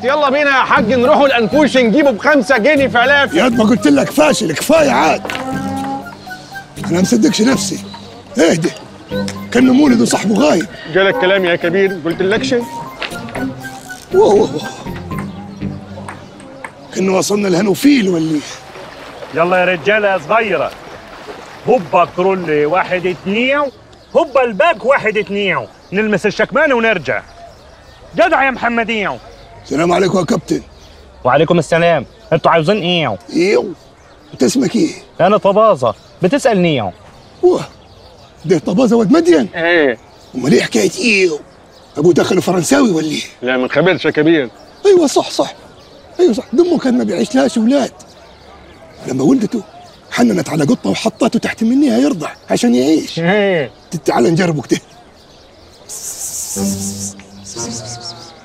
الوقت، يلا بينا يا حاج نروحوا الأنفوش نجيبه ب5 جنيه فلافل. ياد ما قلت لك فاشل، كفايه عاد. أنا مصدقش نفسي. اهدي، كان مولد وصاحبه غايب. جالك كلام يا كبير، قلتلكش؟ واو كنا وصلنا لهانوفيل ولا. يلا يا رجاله يا صغيره، هوبا كرول 1 2، هوبا الباك 1 2، نلمس الشكمان ونرجع. جدع يا محمديو. السلام عليكم يا كابتن. وعليكم السلام، انتوا عاوزين ايه؟ ايو انت اسمك ايه؟ انا طبازه، بتسالني ايه؟ اوه ده طبازه واد مدين؟ ايه. امال ايه حكايه ايو؟ ابوه دخله فرنساوي ولا ايه؟ لا ما انخبرش يا كبير. ايوه صح، ايوه صح، دمه كان ما بيعيشلهاش اولاد. لما ولدته حننت على قطه وحطته تحت منيها يرضع عشان يعيش. ايه. تعال نجربه كده.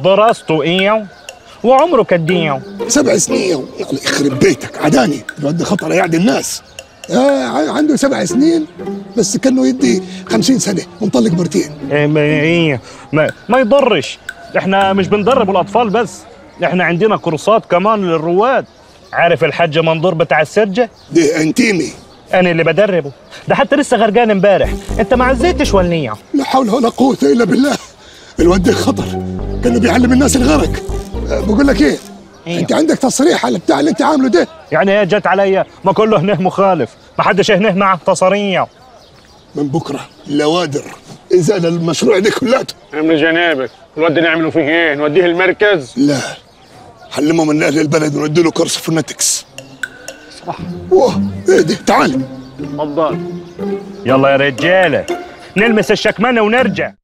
دراسته ايه؟ وعمره قد ايه؟ 7 سنين. يخرب بيتك عداني الواد ده، خطر يعدي الناس. عنده 7 سنين بس كانه يدي 50 سنه ومطلق مرتين. ايه ما يضرش، احنا مش بندرب الاطفال بس، احنا عندنا كورسات كمان للرواد. عارف الحاج منظور بتاع السرجه؟ ده انتيمي، انا اللي بدربه، ده حتى لسه غرقان امبارح. انت ما عزيتش والنية. لا حول ولا قوه الا بالله، الواد ده خطر، كانوا بيعلم الناس الغرق. بقول لك ايه؟ أيوه. انت عندك تصريح على بتاع اللي انت عامله ده؟ يعني ايه جت عليا؟ ما كله هنه مخالف، ما حدش هنه مع تصريح. من بكره اللوادر ازال المشروع ده كلته. عمرو جنابك، الواد ده نعمله فيه ايه؟ نوديه المركز؟ لا، حلمه من اهل البلد وندي له كورس فونتكس. صح. اوه ايه ده؟ تعال. اتفضل. يلا يا رجاله نلمس الشكمانه ونرجع.